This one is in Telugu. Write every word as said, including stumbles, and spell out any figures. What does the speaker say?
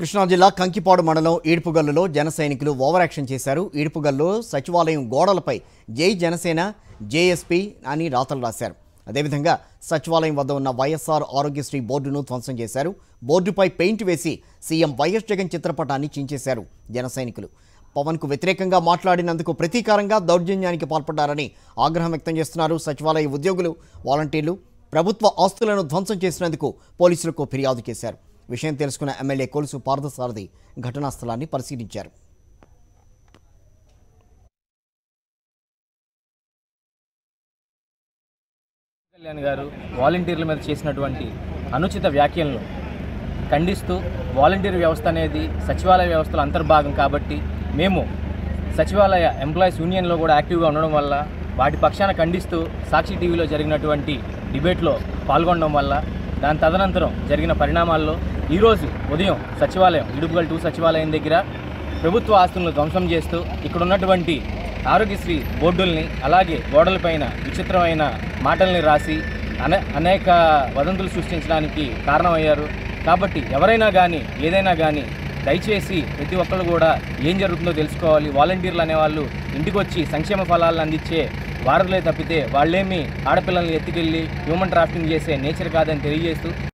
కృష్ణా జిల్లా కంకిపాడు మండలం ఏడుపుగల్లులో జన సైనికులు ఓవర్ యాక్షన్ చేశారు. ఏడుపుగల్లులో సచివాలయం గోడలపై జై జనసేన జేఎస్పీ అని రాతలు రాశారు. అదేవిధంగా సచివాలయం వద్ద ఉన్న వైఎస్ఆర్ ఆరోగ్యశ్రీ బోర్డును ధ్వంసం చేశారు. బోర్డుపై పెయింట్ వేసి సీఎం వైఎస్ జగన్ చిత్రపటాన్ని చించేశారు. జన సైనికులు పవన్కు వ్యతిరేకంగా మాట్లాడినందుకు ప్రతీకారంగా దౌర్జన్యానికి పాల్పడ్డారని ఆగ్రహం వ్యక్తం చేస్తున్నారు. సచివాలయ ఉద్యోగులు, వాలంటీర్లు ప్రభుత్వ ఆస్తులను ధ్వంసం చేసినందుకు పోలీసులకు ఫిర్యాదు చేశారు. విషయం తెలుసుకున్న ఎమ్మెల్యే కొలుసు పార్థసారథి ఘటనా స్థలాన్ని పరిశీలించారు. కళ్యాణ్ గారు వాలంటీర్ల మీద చేసినటువంటి అనుచిత వ్యాఖ్యలను ఖండిస్తూ, వాలంటీర్ వ్యవస్థ అనేది సచివాలయ వ్యవస్థలో అంతర్భాగం కాబట్టి మేము సచివాలయ ఎంప్లాయీస్ యూనియన్లో కూడా యాక్టివ్గా ఉండడం వల్ల, వాటి పక్షాన ఖండిస్తూ సాక్షి టీవీలో జరిగినటువంటి డిబేట్లో పాల్గొనడం వల్ల, దాని తదనంతరం జరిగిన పరిణామాల్లో ఈరోజు ఉదయం సచివాలయం ఇడుపుగల్ టూ సచివాలయం దగ్గర ప్రభుత్వ ఆస్తులను ధ్వంసం చేస్తూ ఇక్కడ ఉన్నటువంటి ఆరోగ్యశ్రీ బోర్డుల్ని అలాగే గోడలపైన విచిత్రమైన మాటల్ని రాసి అనే అనేక వదంతులు సృష్టించడానికి కారణమయ్యారు. కాబట్టి ఎవరైనా కానీ ఏదైనా కానీ దయచేసి ప్రతి ఒక్కరు కూడా ఏం జరుగుతుందో తెలుసుకోవాలి. వాలంటీర్లు అనేవాళ్ళు ఇంటికి వచ్చి సంక్షేమ ఫలాలను అందించే వారలే తప్పితే వాళ్ళేమీ ఆడపిల్లల్ని ఎత్తుకెళ్ళి హ్యూమన్ ట్రాఫికింగ్ చేసే నేచర్ కాదని తెలియజేస్తూ